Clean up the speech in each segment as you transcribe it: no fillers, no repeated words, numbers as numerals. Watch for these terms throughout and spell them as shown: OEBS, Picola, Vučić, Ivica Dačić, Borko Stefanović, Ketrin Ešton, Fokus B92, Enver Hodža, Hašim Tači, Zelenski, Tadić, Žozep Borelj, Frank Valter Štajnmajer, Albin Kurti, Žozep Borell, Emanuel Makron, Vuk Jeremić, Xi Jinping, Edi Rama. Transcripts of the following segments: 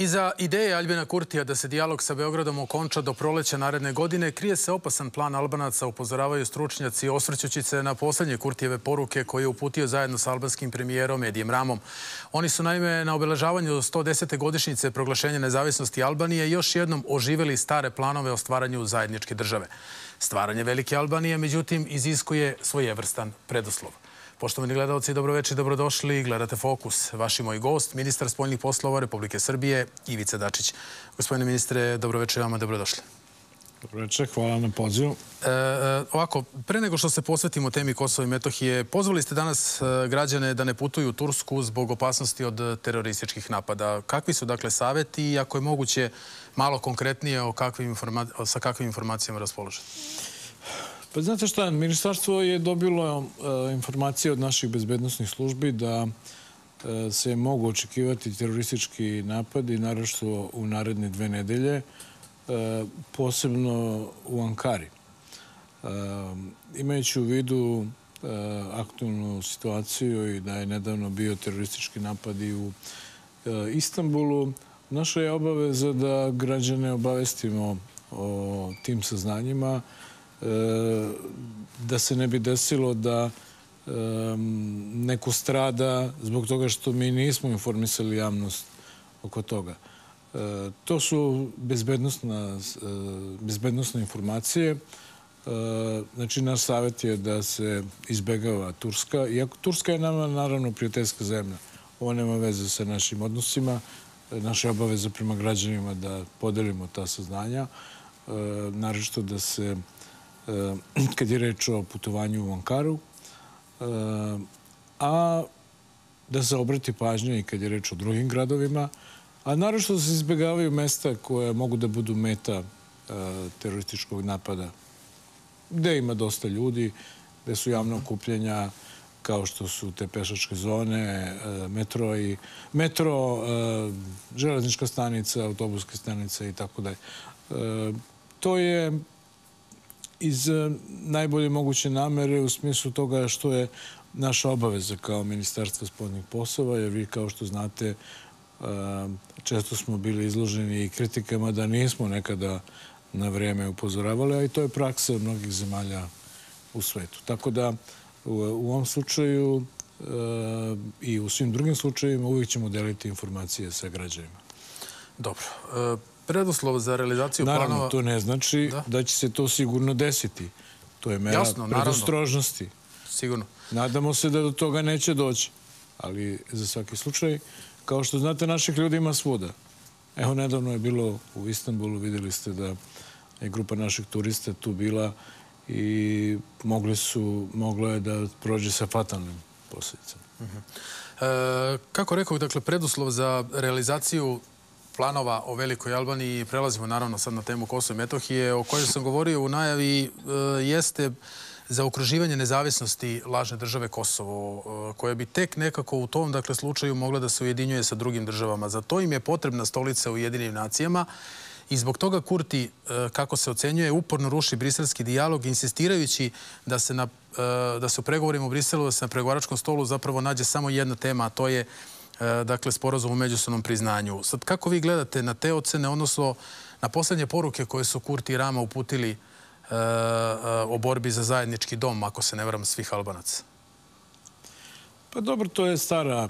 Iza ideje Albina Kurtija da se dijalog sa Beogradom okonča do proleća naredne godine krije se opasan plan Albanaca, upozoravaju stručnjaci, osvrćući se na posljednje Kurtijeve poruke koje je uputio zajedno sa albanskim premijerom Edijem Ramom. Oni su naime na obeležavanju 110. godišnjice proglašenja nezavisnosti Albanije još jednom oživeli stare planove o stvaranju zajedničke države. Stvaranje Velike Albanije, međutim, iziskuje svojevrstan preduslov. Poštovani gledalci, dobroveče i dobrodošli. Gledate Fokus. Vaš i moj gost, ministar spoljnih poslova Republike Srbije, Ivica Dačić. Gospodine ministre, dobroveče vama, dobrodošli. Dobroveče, hvala na pozivu. Ovako, pre nego što se posvetimo temi Kosova i Metohije, pozvali ste danas građane da ne putuju u Tursku zbog opasnosti od terorističkih napada. Kakvi su, dakle, saveti i, ako je moguće, malo konkretnije sa kakvim informacijama raspolažete? Pa znate šta, ministarstvo je dobilo informacije od naših bezbednosnih službi da se mogu očekivati teroristički napadi, naročito u naredne 2 nedelje, posebno u Ankari. Imajući u vidu aktualnu situaciju i da je nedavno bio teroristički napad i u Istanbulu, naša je obaveza da građane obavestimo o tim saznanjima, da se ne bi desilo da neko strada zbog toga što mi nismo informisali javnost oko toga. To su bezbednosne informacije. Znači, naš savjet je da se izbegava Turska. Iako Turska je nama, naravno, prijateljska zemlja. Ovo nema veze sa našim odnosima. Naša je obaveza prema građanima da podelimo ta saznanja. Naročito da se, kad je reč o putovanju u Ankaru, a da se obrati pažnja i kad je reč o drugim gradovima, a naročito da se izbjegavaju mesta koja mogu da budu meta terorističkog napada, gde ima dosta ljudi, gde su javna okupljenja, kao što su te pešačke zone, metro, železnička stanica, autobuska stanica i tako dalje. To je iz najbolje moguće namere u smislu toga što je naša obaveza kao Ministarstvo spoljnih poslova, jer vi, kao što znate, često smo bili izloženi i kritikama da nismo nekada na vreme upozoravali, a i to je praksa mnogih zemalja u svetu. Tako da u ovom slučaju i u svim drugim slučajima uvijek ćemo deliti informacije sa građanima. Dobro. Preduslov za realizaciju planova... Naravno, to ne znači da će se to sigurno desiti. To je mera predostrožnosti. Sigurno. Nadamo se da do toga neće doći. Ali za svaki slučaj, kao što znate, naših ljudi ima svuda. Evo, nedavno je bilo u Istanbulu, vidjeli ste da je grupa naših turista tu bila i moglo je da prođe sa fatalnim posljedicama. Kako rekao, dakle, preduslov za realizaciju planova o Velikoj Albaniji, prelazimo naravno sad na temu Kosova i Metohije, o kojoj sam govorio u najavi, jeste zaokruživanje nezavisnosti lažne države Kosovo, koja bi tek nekako u tom, dakle, slučaju mogla da se ujedinjuje sa drugim državama. Za to im je potrebna stolica u Ujedinjenim nacijama i zbog toga Kurti, kako se ocenjuje, uporno ruši briselski dijalog, insistirajući da se u pregovorima u Briselu, da se na pregovaračkom stolu zapravo nađe samo jedna tema, a to je, dakle, sporazum o međusobnom priznanju. Sad, kako vi gledate na te ocene, odnosno na poslednje poruke koje su Kurti i Rama uputili o borbi za zajednički dom, ako se ne varam, svih Albanaca? Pa dobro, to je stara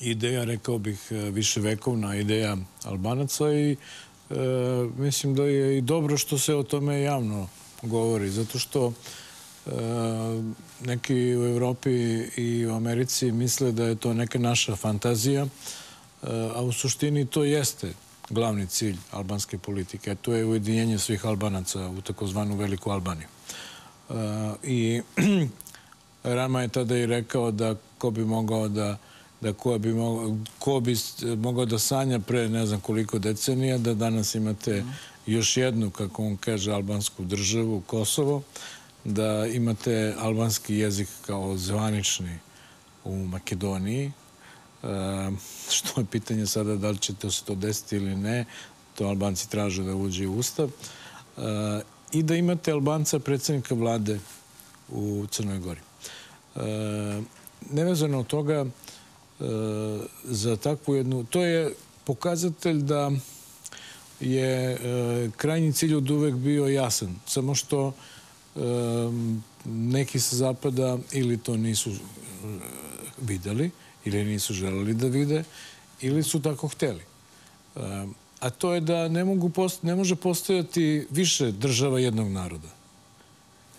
ideja, rekao bih viševekovna ideja Albanaca i mislim da je i dobro što se o tome javno govori, zato što neki u Evropi i u Americi misle da je to neka naša fantazija, a u suštini to jeste glavni cilj albanske politike, a to je ujedinjenje svih Albanaca u takozvanu Veliku Albaniju. I Rama je tada i rekao da ko bi mogao da sanja pre ne znam koliko decenija, da danas imate još jednu, kako on kaže, albansku državu, Kosovo, da imate albanski jezik kao zvanični u Makedoniji, što je pitanje sada da li će to se to desiti ili ne, to Albanci traže da uđe u Ustav, i da imate Albanca predsjednika vlade u Crnoj Gori. Nevezano od toga, za takvu jednu... To je pokazatelj da je krajnji cilj od uvek bio jasan. Samo što neki sa zapada ili to nisu videli, ili nisu želeli da vide, ili su tako hteli. A to je da ne može postojati više država jednog naroda.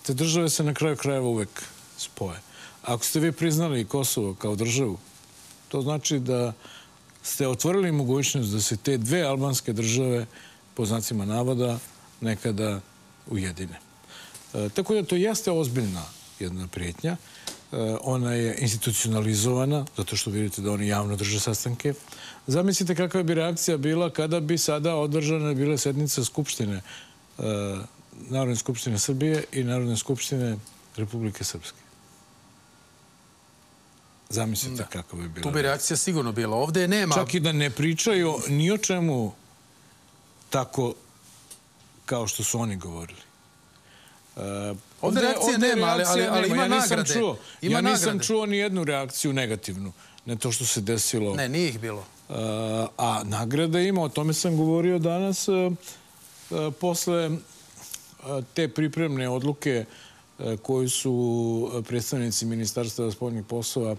Te države se na kraju krajeva uvek spoje. Ako ste vi priznali Kosovo kao državu, to znači da ste otvorili mogućnost da se te dve albanske države, po znacima navoda, nekada ujedine. Tako da to jeste ozbiljna jedna prijetnja. Ona je institucionalizovana, zato što vidite da oni javno drže sastanke. Zamislite kakva bi reakcija bila kada bi sada održana bila sednica Skupštine, Narodne skupštine Srbije i Narodne skupštine Republike Srpske. Zamislite kako bi bila. Tu bi reakcija sigurno bila. Ovdje nema... Čak i da ne pričaju ni o čemu tako kao što su oni govorili. Ovdje reakcije nema, ali ima nagrade. Ja nisam čuo ni jednu reakciju negativnu na to što se desilo. Ne, nije ih bilo. A nagrade ima, o tome sam govorio danas. Posle te pripremne odluke koju su predstavnici Ministarstva spoljnih poslova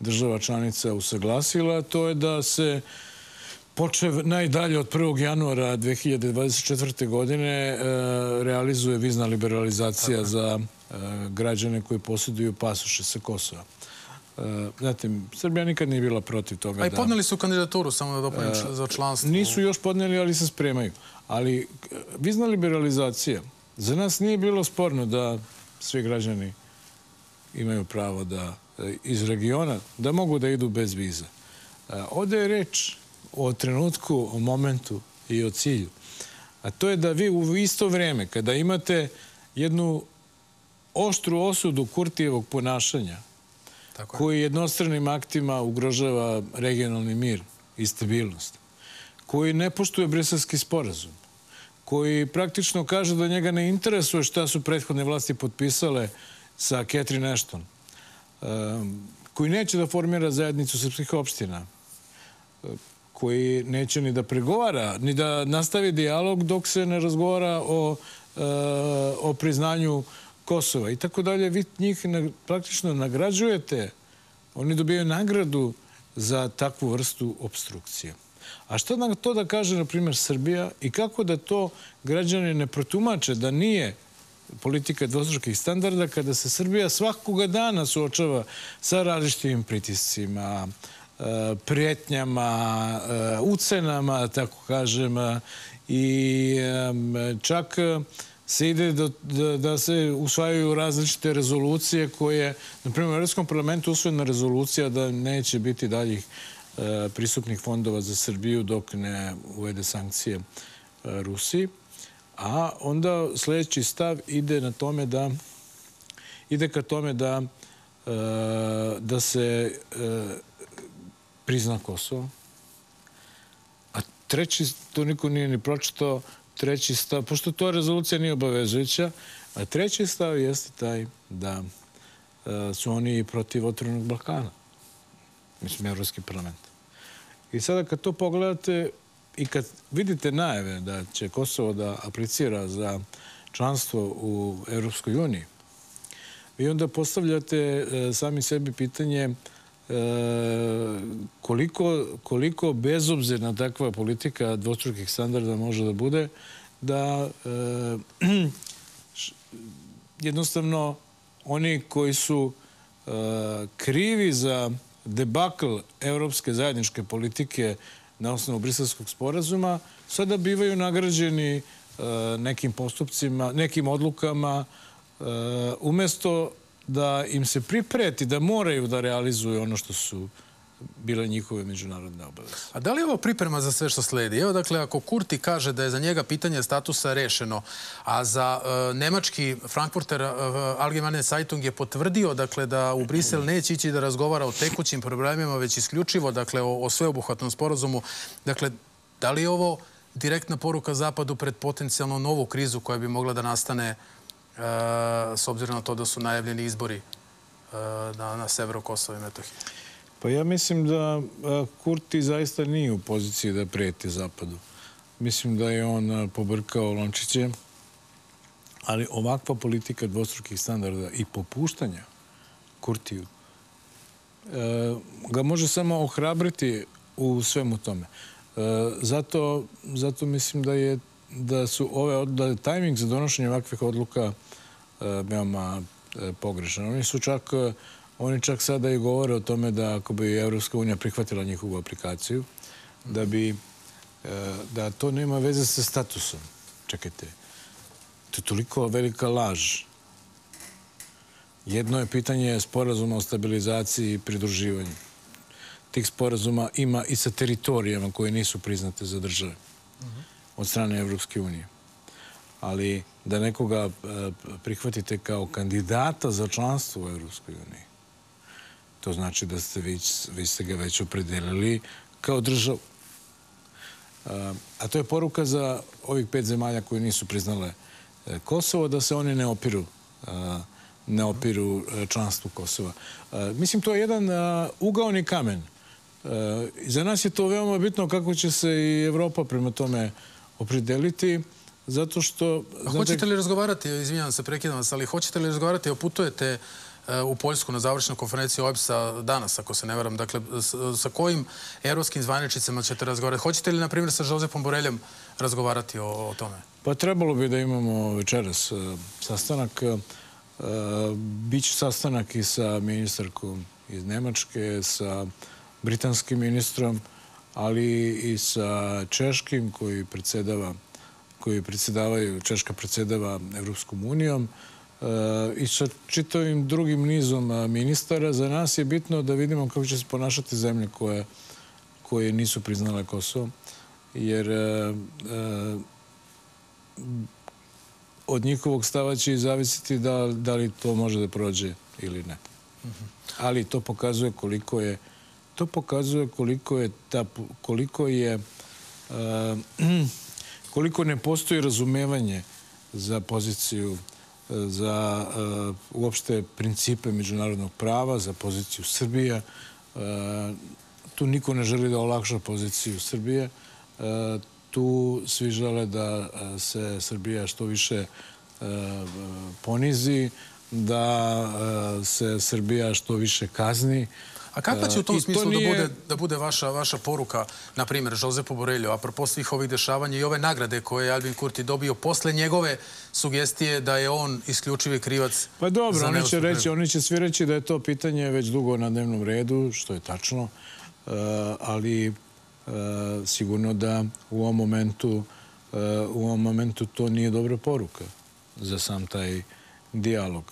država članica usaglasila, to je da se počev najdalje od 1. januara 2024. godine realizuje vizna liberalizacija za građane koji posjeduju pasoše sa Kosova. Znate, Srbija nikad nije bila protiv toga. A i podneli su kandidaturu samo da dopunju za članstvo. Nisu još podneli, ali se spremaju. Ali vizna liberalizacija, za nas nije bilo sporno da svi građani imaju pravo da iz regiona, da mogu da idu bez viza. Ovdje je reč o trenutku, o momentu i o cilju. A to je da vi u isto vrijeme, kada imate jednu oštru osudu Kurtijevog ponašanja, koji jednostranim aktima ugrožava regionalni mir i stabilnost, koji ne poštuje Briselski sporazum, koji praktično kaže da njega ne interesuje šta su prethodne vlasti potpisale sa Ketrin Ešton, koji neće da formira zajednicu srpskih opština, koji neće ni da pregovara, ni da nastavi dijalog dok se ne razgovara o priznanju Kosova i tako dalje. Vi njih praktično nagrađujete, oni dobijaju nagradu za takvu vrstu opstrukcije. A što nam to da kaže, na primjer, Srbija i kako da to građani ne protumače da nije politika dvostrukih standarda kada se Srbija svakoga dana suočava sa različitim pritiscima, prijetnjama, ucenama, tako kažem, i čak se ide da se usvajaju različite rezolucije koje, na primjer, u Evropskom parlamentu usvojena rezolucija da neće biti daljih pristupnih fondova za Srbiju dok ne uvede sankcije Rusiji. A onda sljedeći stav ide ka tome da se prizna Kosovo. A treći, to niko nije ni pročitao, treći stav, pošto to rezolucija nije obavezujuća, a treći stav jeste taj da su oni protiv otvorenog Balkana. Mislim, Evropski parlament. I sada kad to pogledate i kad vidite najave da će Kosovo da aplicira za članstvo u Evropskoj uniji, vi onda postavljate sami sebi pitanje koliko bezobzirna takva politika dvostrukih standarda može da bude, da jednostavno oni koji su krivi za debakl evropske zajedničke politike na osnovu Briselskog sporazuma, sada bivaju nagrađeni nekim postupcima, nekim odlukama, umjesto da im se pripreti da moraju da realizuju ono što su bile njihove međunarodne obaveze. A da li je ovo priprema za sve što sledi? Evo, dakle, ako Kurti kaže da je za njega pitanje statusa rešeno, a za nemački Frankfurter Allgemeine Zeitung je potvrdio, dakle, da u Brisel neće ići da razgovara o tekućim problemima, već isključivo, dakle, o sveobuhvatnom sporazumu. Dakle, da li je ovo direktna poruka Zapadu pred potencijalno novu krizu koja bi mogla da nastane s obzirom na to da su najavljeni izbori na severu Kosova i Metohije? Pa ja mislim da Kurti zaista nije u poziciji da preti Zapadu. Mislim da je on pobrkao lončiće, ali ovakva politika dvostrukih standarda i popuštanja Kurtiju ga može samo ohrabriti u svemu tome. Zato mislim da je tajming za donošenje ovakvih odluka veoma pogrešan. Oni čak sada i govore o tome da ako bi EU prihvatila njihovu aplikaciju, da to nema veze sa statusom. Čekajte, to je toliko velika laž. Jedno je pitanje sporazuma o stabilizaciji i pridruživanju. Tih sporazuma ima i sa teritorijama koje nisu priznate za države od strane Evropske unije. Ali da nekoga prihvatite kao kandidata za članstvo u Evropskoj uniji, to znači da ste ga već opredelili kao državu. A to je poruka za ovih 5 zemalja koje nisu priznale Kosovo, da se oni ne opiru članstvu Kosova. Mislim, to je jedan ugaoni kamen. Za nas je to veoma bitno kako će se i Evropa prema tome opredeliti, zato što... A hoćete li razgovarati, izvinjam se, prekidam vas, ali hoćete li razgovarati, oputujete u Poljsku na završenu konferenciju OEBS-a danas, ako se ne varam. Dakle, sa kojim evropskim zvaničnicima ćete razgovarati? Hoćete li, na primjer, sa Žozepom Boreljem razgovarati o tome? Pa trebalo bi da imamo večeras sastanak. Biće sastanak i sa ministarkom iz Nemačke, sa britanskim ministrom, ali i sa češkim Češka predsedava Evropskom unijom i sa čitavim drugim nizom ministara. Za nas je bitno da vidimo kako će se ponašati zemlje koje nisu priznale Kosovo, jer od njihovog stava će i zavisiti da li to može da prođe ili ne. Ali to pokazuje koliko ne postoji razumevanje za poziciju, za uopšte principe međunarodnog prava, za poziciju Srbije. Tu niko ne želi da olakša poziciju Srbije. Tu svi žele da se Srbija što više ponizi, da se Srbija što više kazni. A kakva će u tom smislu da bude vaša poruka, na primjer, Žozepu Borelju, apropo svih ovih dešavanja i ove nagrade koje je Albin Kurti dobio posle njegove sugestije da je on isključivi krivac? Pa dobro, oni će svi reći da je to pitanje već dugo na dnevnom redu, što je tačno, ali sigurno da u ovom momentu to nije dobra poruka za sam taj dijalog.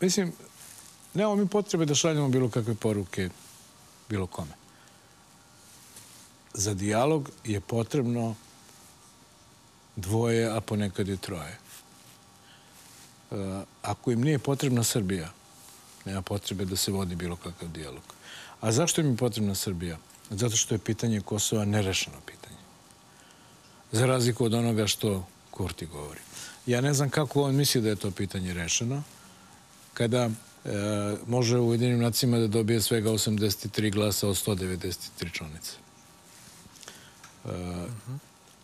Mislim, nemamo mi potrebe da šaljamo bilo kakve poruke bilo kome. Za dijalog je potrebno dvoje, a ponekad i troje. Ako im nije potrebna Srbija, nema potrebe da se vodi bilo kakav dijalog. A zašto im je potrebna Srbija? Zato što je pitanje Kosova nerešeno pitanje. Za razliku od onoga što Kurti govori. Ja ne znam kako on misli da je to pitanje rešeno, kada može u Ujedinjenim nacijama da dobije svega 83 glasa od 193 članice.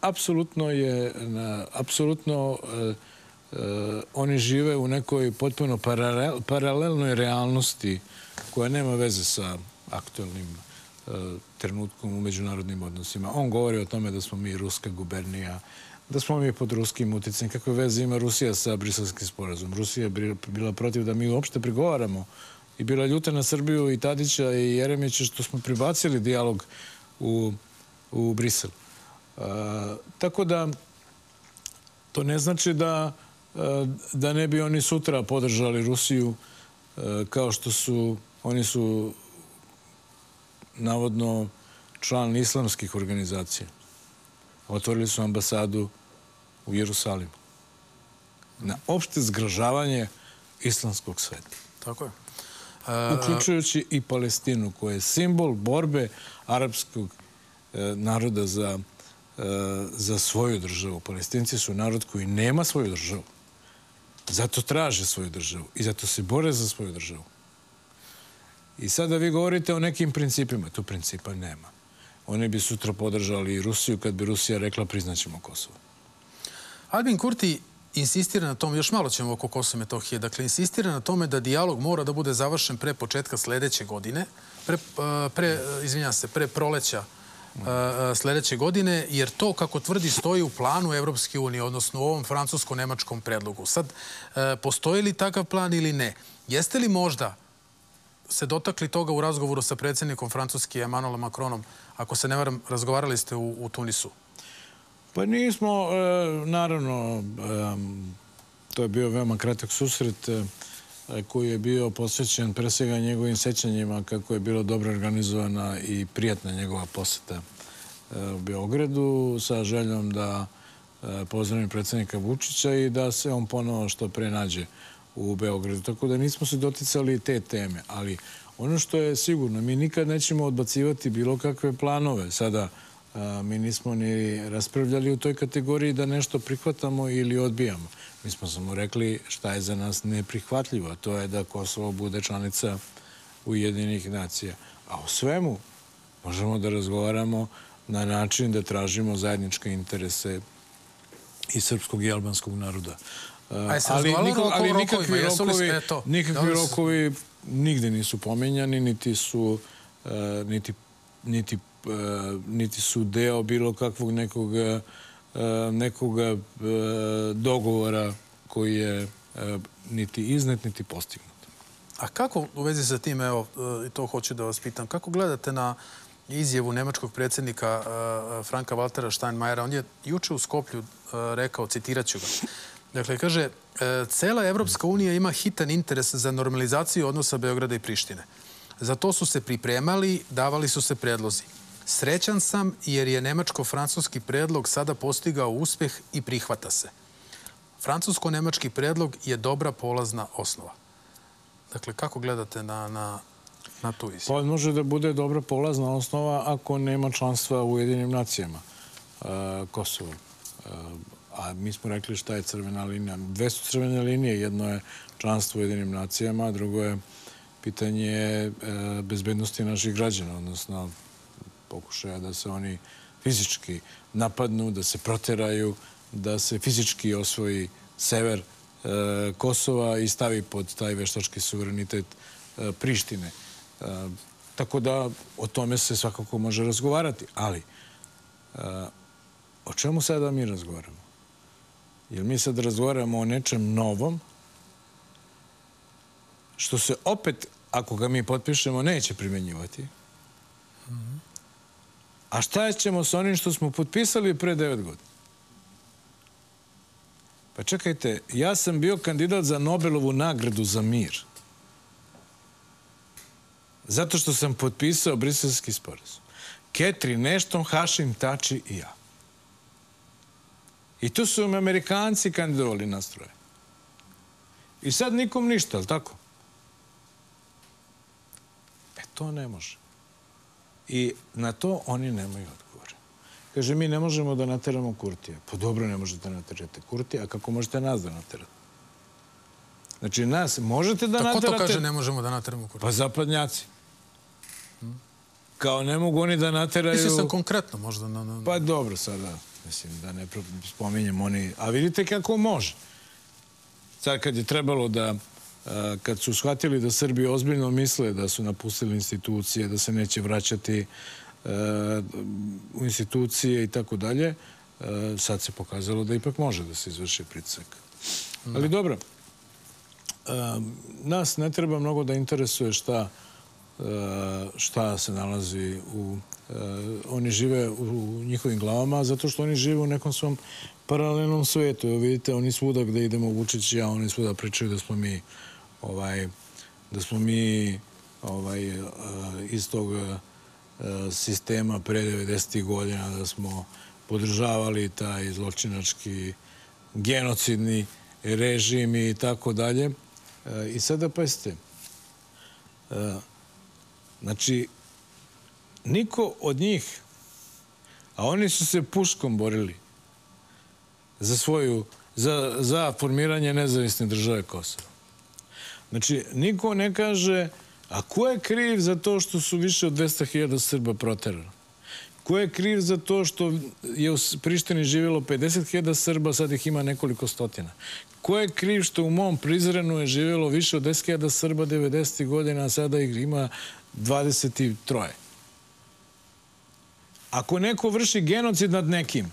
Apsolutno oni žive u nekoj potpuno paralelnoj realnosti koja nema veze sa aktualnim trenutkom u međunarodnim odnosima. On govori o tome da smo mi ruska gubernija, da smo mi pod ruskim uticajem. Kakve veze ima Rusija sa briselskim sporazumom? Rusija je bila protiv da mi uopšte pregovaramo i bila ljuta na Srbiju i Tadića i Jeremića što smo pribacili dijalog u Brisel. Tako da to ne znači da ne bi oni sutra podržali Rusiju, kao što su oni su navodno član islamskih organizacija. Otvorili su ambasadu u Jerusalimu na opšte zgražavanje islamskog sveta. Tako je. Uključujući i Palestinu, koja je simbol borbe arapskog naroda za svoju državu. Palestinci su narod koji nema svoju državu. Zato traže svoju državu i zato se bore za svoju državu. I sada vi govorite o nekim principima. Tu principa nema. Oni bi sutra podržali i Rusiju kad bi Rusija rekla priznaćemo Kosovo. Albin Kurti insistira na tome, još malo ćemo oko Kosova i Metohije, dakle insistira na tome da dijalog mora da bude završen pre početka sljedeće godine, pre proleća sljedeće godine, jer to, kako tvrdi, stoji u planu Evropske unije, odnosno u ovom francusko-nemačkom predlogu. Sad, postoji li takav plan ili ne? Jeste li možda se dotakli toga u razgovoru sa predsjednikom Francuske, Emanuelom Makronom? Ako se ne varam, razgovarali ste u Tunisu. Pa nismo, naravno, to je bio veoma kratak susret koji je bio posvećen pre svega njegovim sećanjima kako je bilo dobro organizovana i prijatna njegova poseta u Beogradu sa željom da pozdravim predsjednika Vučića i da se on ponovo što pre nađe u Beogradu. Tako da nismo se doticali te teme, ali ono što je sigurno, mi nikad nećemo odbacivati bilo kakve planove. Sada mi nismo ni raspravljali u toj kategoriji da nešto prihvatamo ili odbijamo. Mi smo samo rekli šta je za nas neprihvatljivo, a to je da Kosovo bude članica Ujedinjenih nacija. A o svemu možemo da razgovaramo na način da tražimo zajedničke interese i srpskog i albanskog naroda. Ali nikakvi rokovi nigde nisu pomenjani, niti su deo bilo kakvog nekog dogovora koji je niti iznet, niti postignut. A kako u vezi sa tim, evo, i to hoću da vas pitam, kako gledate na izjavu nemačkog predsjednika Franka Valtera Štajnmajera? On je juče u Skoplju rekao, citirat ću ga, dakle, kaže, cela Evropska unija ima hitan interes za normalizaciju odnosa Beograda i Prištine. Za to su se pripremali, davali su se predlozi. Srećan sam jer je nemačko-francuski predlog sada postigao uspjeh i prihvata se. Francusko-nemački predlog je dobra polazna osnova. Dakle, kako gledate na tu izjavu? Pa može da bude dobra polazna osnova ako nema članstva u Ujedinjenim nacijama Kosovo. A mi smo rekli šta je crvena linija. Dve su crvene linije. Jedno je članstvo u Ujedinjenim nacijama, a drugo je pitanje bezbednosti naših građana, odnosno pokušaja da se oni fizički napadnu, da se proteraju, da se fizički osvoji sever Kosova i stavi pod taj veštački suverenitet Prištine. Tako da o tome se svakako može razgovarati. Ali o čemu sada mi razgovaramo? Jer mi sad razgovaramo o nečem novom, što se opet, ako ga mi potpišemo, neće primjenjivati. A šta ćemo s onim što smo potpisali pre 9 godina? Pa čekajte, ja sam bio kandidat za Nobelovu nagradu za mir. Zato što sam potpisao Briselski sporazum. Ketrin Ešton, Hašim Tači i ja. I tu su im Amerikanci kandidovali nas troje. I sad nikom ništa, ali tako? To ne može. I na to oni nemaju odgovore. Kaže, mi ne možemo da nateramo Kurtija. Pa dobro, ne možete da naterate Kurtija, a kako možete nas da naterate? Znači, nas možete da naterate... Tako to kaže, ne možemo da nateramo Kurtija. Pa zapadnjaci. Kao ne mogu oni da nateraju... Mislim sam konkretno možda... Pa dobro, sada, mislim, da ne spominjem oni... A vidite kako može. Sad kad je trebalo da... Kad su shvatili da Srbi ozbiljno misle da su napustili institucije, da se neće vraćati u institucije i tako dalje, sad se pokazalo da ipak može da se izvrši pritisak. Ali dobro, nas ne treba mnogo da interesuje šta se nalazi u... Oni žive u njihovim glavama zato što oni žive u nekom svom paralelnom svijetu. Evo vidite, oni svuda gde idemo Vučić, a oni svuda pričaju da smo mi... iz tog sistema pre 90. godina, da smo podržavali taj zločinački genocidni režim i tako dalje. I sada pazite. Znači, niko od njih, a oni su se puškom borili za formiranje nezavisne države Kosova. Znači, niko ne kaže, A ko je kriv za to što su više od 200.000 Srba proterali? Ko je kriv za to što je u Prištini živjelo 50.000 Srba, sad ih ima nekoliko stotina? Ko je kriv što u mom Prizrenu je živjelo više od 10.000 Srba 90. godina, a sada ih ima 23? Ako neko vrši genocid nad nekim,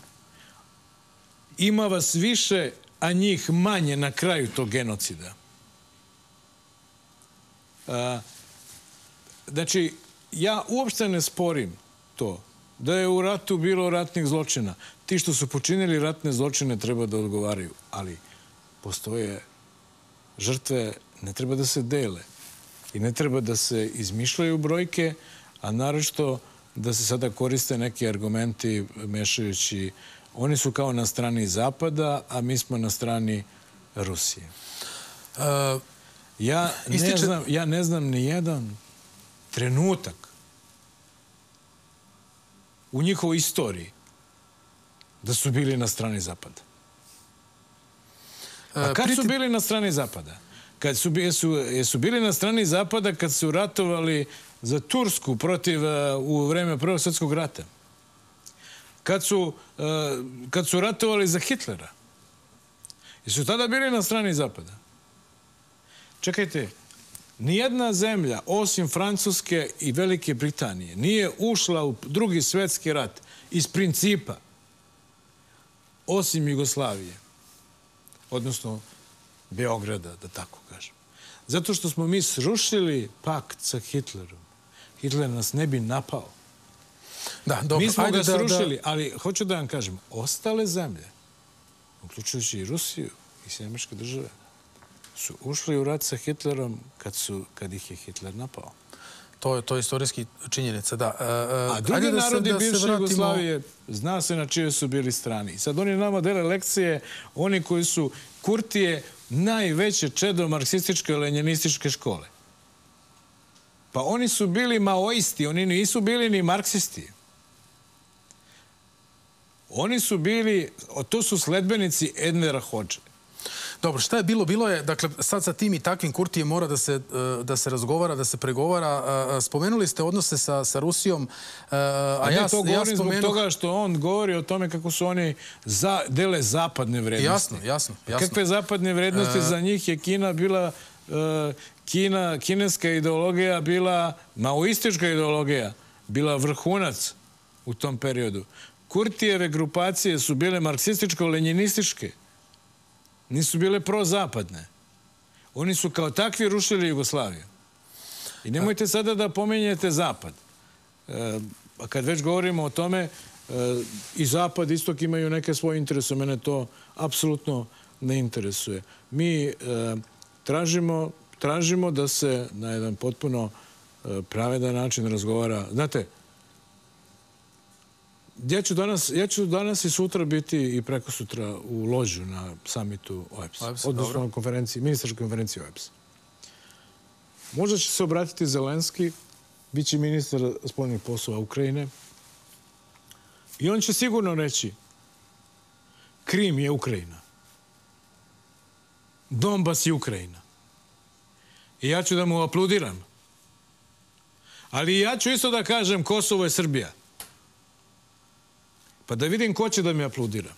ima vas više, a njih manje na kraju tog genocida. Znači, ja uopšte ne sporim to da je u ratu bilo ratnih zločina. Ti što su počinili ratne zločine treba da odgovaraju, ali postoje žrtve, ne treba da se dele i ne treba da se izmišljaju brojke, a naročito da se sada koriste neki argumenti mešajući. Oni su kao na strani Zapada, a mi smo na strani Rusije. Ja ne znam ni jedan trenutak u njihovoj istoriji da su bili na strani Zapada. A kad su bili na strani Zapada? Jesu bili na strani Zapada kad su ratovali za Tursku u vreme Prvog svjetskog rata? Kad su ratovali za Hitlera? Jesu tada bili na strani Zapada? Čekajte, nijedna zemlja, osim Francuske i Velike Britanije, nije ušla u Drugi svjetski rat iz principa, osim Jugoslavije, odnosno Beograda, da tako kažem. Zato što smo mi srušili pakt sa Hitlerom. Hitler nas ne bi napao. Mi smo ga srušili, ali hoću da vam kažem, ostale zemlje, uključujući i Rusiju i Sjemeške države, su ušli u rat sa Hitlerom kad ih je Hitler napao. To je istorijski činjenica, da. A drugi narodi bivše Jugoslavije zna se na čijoj su bili strani. Sad oni nama dele lekcije, oni koji su Kurtije najveće čedo marksističke i lenjinističke škole. Pa oni su bili maoisti, oni nisu bili ni marksisti. Oni su bili, to su sledbenici Envera Hodže. Dobro, šta je bilo? Bilo je, dakle, sad sa tim i takvim Kurtijem mora da se razgovara, da se pregovara. Spomenuli ste odnose sa Rusijom. A ja to govorim zbog toga što on govori o tome kako su oni dele zapadne vrednosti. Jasno. Kakve zapadne vrednosti za njih je Kina bila... Kineska ideologija bila, maoistička ideologija, bila vrhunac u tom periodu. Kurtijeve grupacije su bile marksističko-lenjinističke. Nisu bile prozapadne. Oni su kao takvi rušili Jugoslaviju. I nemojte sada da pominjete Zapad. Kad već govorimo o tome, i Zapad, Istok imaju neke svoje interese. Mene to apsolutno ne interesuje. Mi tražimo da se na jedan potpuno pravedan način razgovara. Znate, ja ću danas i sutra biti i preko sutra u Lođu na samitu OEPS-a, odnosno ministarskoj konferenciji OEPS-a. Možda će se obratiti Zelenski, bit će ministar spoljnih poslova Ukrajine, i on će sigurno reći Krim je Ukrajina, Donbas je Ukrajina. I ja ću da mu aplaudiram. Ali ja ću isto da kažem Kosovo je Srbija. Pa da vidim ko će da mi aplaudira.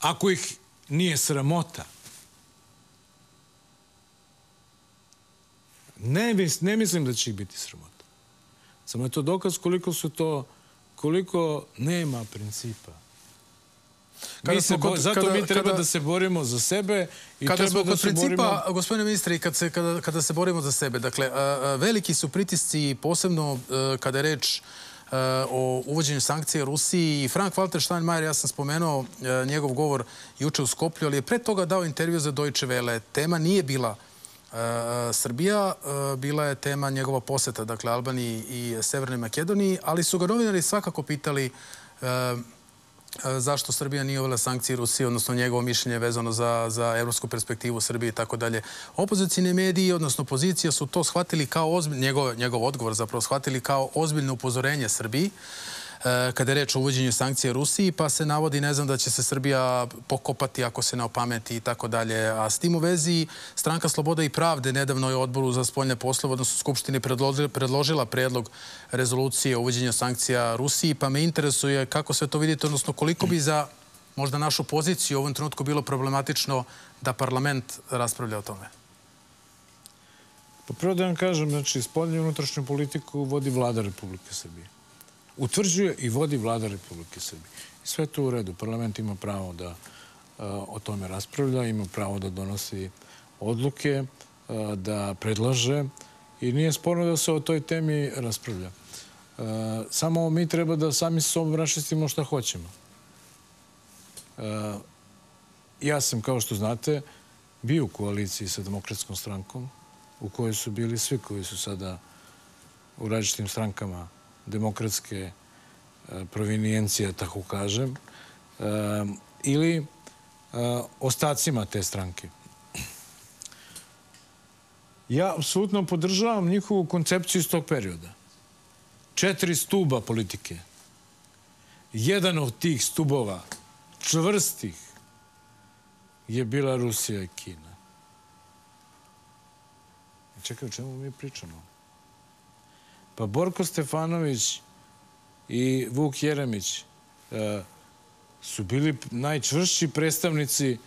Ako ih nije sramota. Ne mislim da će ih biti sramota. Samo je to dokaz koliko nema principa. Zato mi treba da se borimo za sebe. Kada smo kod principa, gospodine ministre, kada se borimo za sebe, dakle, veliki su pritisci, posebno kada je reč o uvođenju sankcije Rusiji. Frank Valter Štajnmajer, ja sam spomenuo njegov govor juče u Skoplju, ali je pre toga dao intervju za Deutsche Welle. Tema nije bila Srbija, bila je tema njegova poseta, dakle, Albaniji i Severnoj Makedoniji, ali su ga novinari svakako pitali zašto Srbija nije uvela sankcije Rusije, odnosno njegovo mišljenje vezano za evropsku perspektivu Srbije i tako dalje. Opozicione medije, odnosno opozicija, su to shvatili kao ozbiljno, njegov odgovor zapravo shvatili kao ozbiljno upozorenje Srbiji. kada je reč o uvođenju sankcije Rusiji, pa se navodi, ne znam, da će se Srbija pokopati ako se ne opameti i tako dalje. A s tim u vezi, Stranka Sloboda i pravde nedavno je Odboru za spoljne poslove, odnosno Skupštini, predložila predlog rezolucije o uvođenju sankcija Rusiji, pa me interesuje kako sve to vidite, odnosno koliko bi za možda našu poziciju u ovom trenutku bilo problematično da parlament raspravlja o tome? Pa prvo da vam kažem, znači, spoljnu i unutrašnju politiku vodi Vlada Republike Srbije. Utvrđuje i vodi Vlada Republike Srbije. Sve to u redu. Parlament ima pravo da o tome raspravlja, ima pravo da donosi odluke, da predlaže i nije sporno da se o toj temi raspravlja. Samo mi treba da sami sa sobom rašistimo šta hoćemo. Ja sam, kao što znate, bio u koaliciji sa Demokratskom strankom, u kojoj su bili svi koji su sada u različitim strankama demokratske provinijencije, tako kažem, ili ostacima te stranke. Ja apsolutno podržavam njihovu koncepciju iz tog perioda. 4 stuba politike. Jedan od tih stubova čvrstih je bila Rusija i Kina. Čekaj, o čemu mi pričamo? Pa Borko Stefanović i Vuk Jeremić su bili najčvršći predstavnici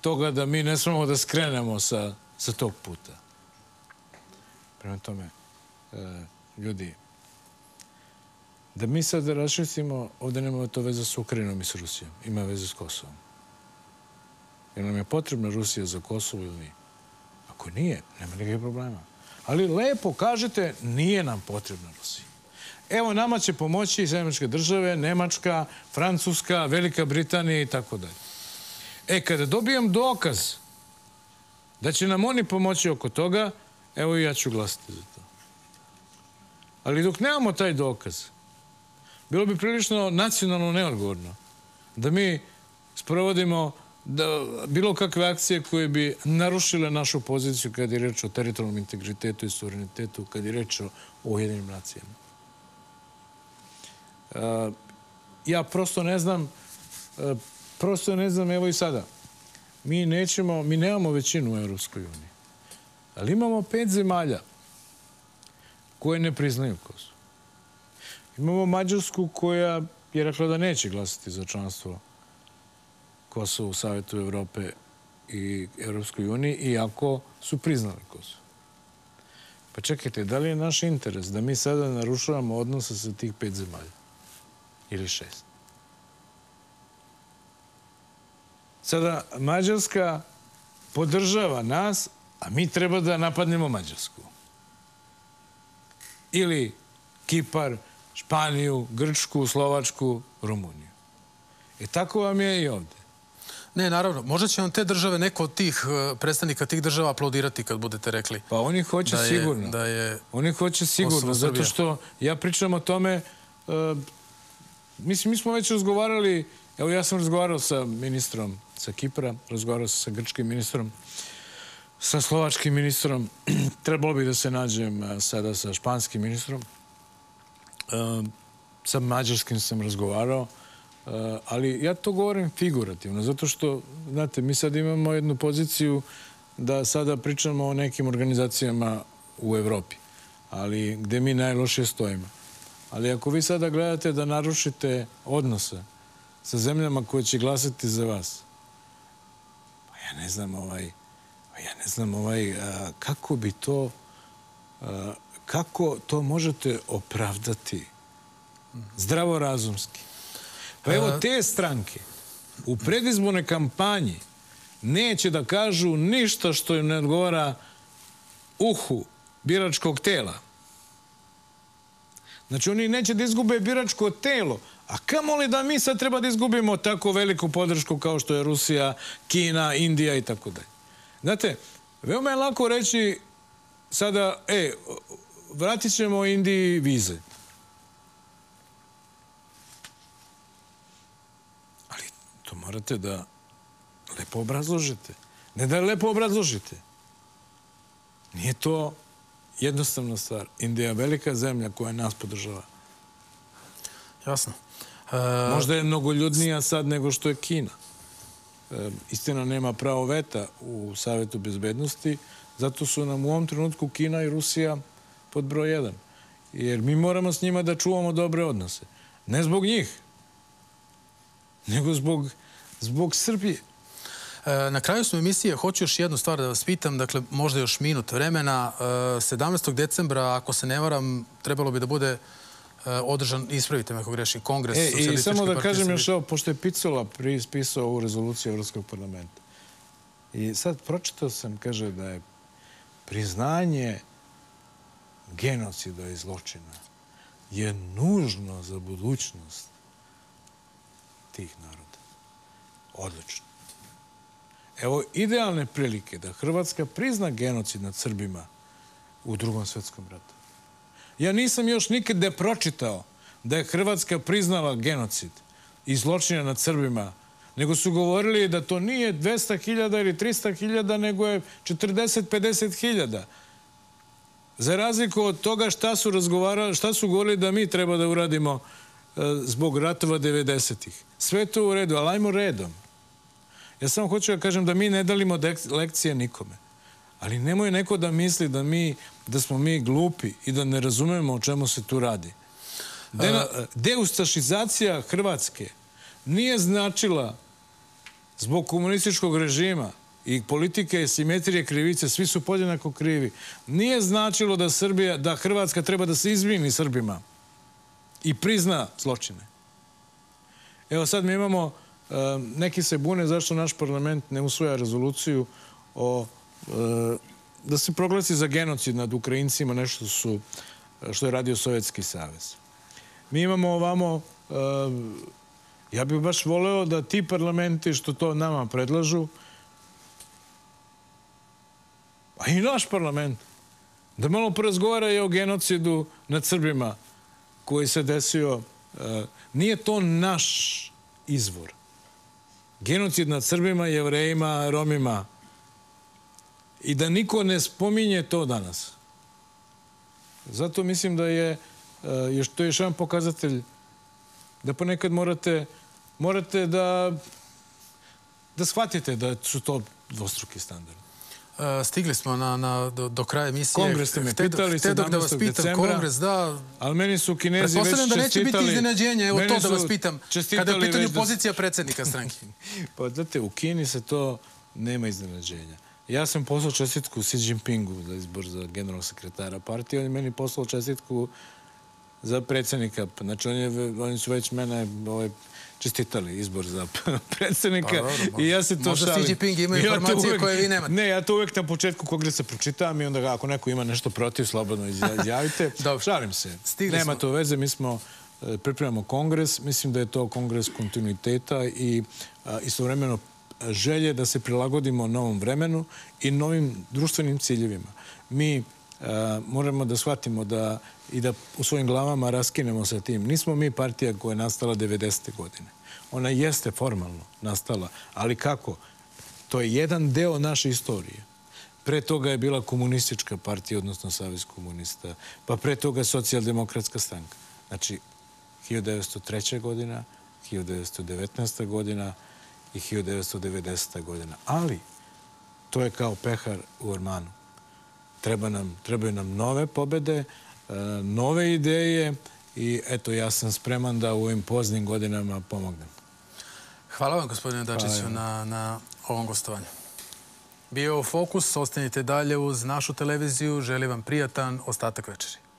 toga da mi ne smemo da skrenemo sa tog puta. Prema tome, ljudi, da mi sad raščistimo, ovde nema to veze s Ukrajinom i s Rusijom. Ima veze s Kosovom. Jer nam je potrebna Rusija za Kosovo ili nije? Ako nije, nema nikakvih problema. Ali lepo kažete, nije nam potrebna Rusija. Evo, nama će pomoći Sjedinjene Države, Nemačka, Francuska, Velika Britanija i tako dalje. E, kada dobijem dokaz da će nam oni pomoći oko toga, evo i ja ću glasiti za to. Ali dok nemamo taj dokaz, bilo bi prilično nacionalno neodgovorno da mi sprovodimo bilo kakve akcije koje bi narušile našu poziciju kad je reč o teritorijalnom integritetu i suverenitetu, kad je reč o jedinim nacijama. Ja prosto ne znam, evo i sada. Mi nemamo većinu u Evropskoj uniji, ali imamo 5 zemalja koje ne priznaju Kosovo. Imamo Mađarsku koja je rekla da neće glasati za članstvo Kosovo u Savetu Evrope i Evropskoj uniji, iako su priznali Kosovo. Pa čekajte, da li je naš interes da mi sada narušavamo odnose sa tih 5 zemalja? Ili 6? Sada, Mađarska podržava nas, a mi treba da napadnemo Mađarsku. Ili Kipar, Španiju, Grčku, Slovačku, Rumuniju. E tako vam je i ovde. Ne, naravno. Možda će vam te države, neko od tih predstavnika tih država aplaudirati kad budete rekli. Pa oni hoće sigurno. Oni hoće sigurno, zato što ja pričam o tome, mislim, mi smo već razgovarali, evo ja sam razgovarao sa ministrom sa Kipra, razgovarao sam sa grčkim ministrom, sa slovačkim ministrom, trebalo bi da se nađem sada sa španskim ministrom, sa mađarskim sam razgovarao, ali ja to govorim figurativno, zato što, znate, mi sad imamo jednu poziciju da sada pričamo o nekim organizacijama u Evropi, ali gde mi najlošije stojimo. Ali ako vi sada gledate da narušite odnose sa zemljama koje će glasati za vas, pa ja ne znam kako to možete opravdati zdravorazumski. Pa evo, te stranke u predizbornoj kampanji neće da kažu ništa što im ne odgovara uhu biračkog tela. Znači, oni neće da izgube biračko telo, a kamo li da mi sad treba da izgubimo tako veliku podršku kao što je Rusija, Kina, Indija i tako dalje. Znate, veoma je lako reći sada, vratit ćemo Indiji vize. Ali to morate da lepo obrazložite. Ne da lepo obrazložite. Nije to jednostavna stvar. Indija je velika zemlja koja nas podržava. Jasno. Možda je mnogoljudnija sad nego što je Kina. Istina, nema pravo veta u Savetu bezbednosti, zato su nam u ovom trenutku Kina i Rusija pod broj 1. Jer mi moramo s njima da čuvamo dobre odnose. Ne zbog njih, nego zbog Srbije. Na kraju smo emisije, hoću još jednu stvar da vas pitam, dakle, možda još minut vremena. 17. decembra, ako se ne varam, trebalo bi da bude održan, ispravite me ako grešim, Kongres Socijalističke partije Srbije. I samo da kažem još ovo, pošto je Picola ispisao ovu rezoluciju Evropskog parlamenta. I sad pročitao sam, kaže, da je priznanje genocida i zločina je nužno za budućnost tih naroda. Odlično. Evo idealne prilike da Hrvatska prizna genocid nad Srbima u Drugom svjetskom ratu. Ja nisam još nikada pročitao da je Hrvatska priznala genocid i zločine nad Srbima, nego su govorili da to nije 200.000 ili 300.000, nego je 40-50.000. Za razliku od toga šta su govorili da mi treba da uradimo zbog ratova 90-ih. Sve to u redu, ali ajmo redom. Ja samo hoću da kažem da mi ne delimo lekcije nikome. Ali nemoj neko da misli da smo mi glupi i da ne razumemo o čemu se tu radi. Deustašizacija Hrvatske nije značila zbog komunističkog režima i politike, simetrije, krivice, svi su podjednako krivi. Nije značilo da Hrvatska treba da se izvini Srbima i prizna zločine. Evo sad mi imamo, neki se bune zašto naš parlament ne usvaja rezoluciju da se proglasi za genocid nad Ukrajincima nešto što je radio Sovjetski savez. Mi imamo ovamo, ja bih baš voleo da ti parlamenti što to nama predlažu, a i naš parlament, da malo porazgovara je o genocidu nad Srbima koji se desio. Nije to naš izvor. Genocid nad Srbima, Jevrejima, Romima. I da niko ne spominje to danas. Zato mislim da je to još jedan pokazatelj da ponekad morate da shvatite da su to dvostruki standardi. Stigli smo do kraja emisije. Kongres ste me pitali 17. decembra. Ali meni su Kinezi već čestitali. Pretpostavljam da neće biti iznenađenje, evo to da vas pitam. Kada je u pitanju pozicija predsjednika stranke. Pa znate, u Kini se to nema iznenađenja. Ja sam poslao čestitku Xi Jinpingu za izbor za generalnog sekretara partije. On je meni poslao čestitku za predsjednika. Znači, oni su već mene čestitali izbor za predsjednika. I ja se to šalim. Možda Xi Jinping ima informacije koje vi nemate. Ne, ja to uvek na početku kongresa pročitam i onda ako neko ima nešto protiv, slobodno izjavite. Šalim se. Nema to veze. Mi smo pripremamo kongres. Mislim da je to kongres kontinuiteta i istovremeno želje da se prilagodimo novom vremenu i novim društvenim ciljevima. Mi moramo da shvatimo i da u svojim glavama raskinemo sa tim. Nismo mi partija koja je nastala 90. godine. Ona jeste formalno nastala, ali kako? To je jedan deo naše istorije. Pre toga je bila komunistička partija, odnosno Savez komunista, pa pre toga socijaldemokratska stranka. Znači, 1903. godina, 1919. godina, i 1990. godina. Ali, to je kao pehar u ormanu. Trebaju nam nove pobede, nove ideje i eto, ja sam spreman da u ovim poznim godinama pomognem. Hvala vam, gospodine Dačiću, na ovom gostovanju. Bio je Fokus, ostanite dalje uz našu televiziju. Želim vam prijatan ostatak večeri.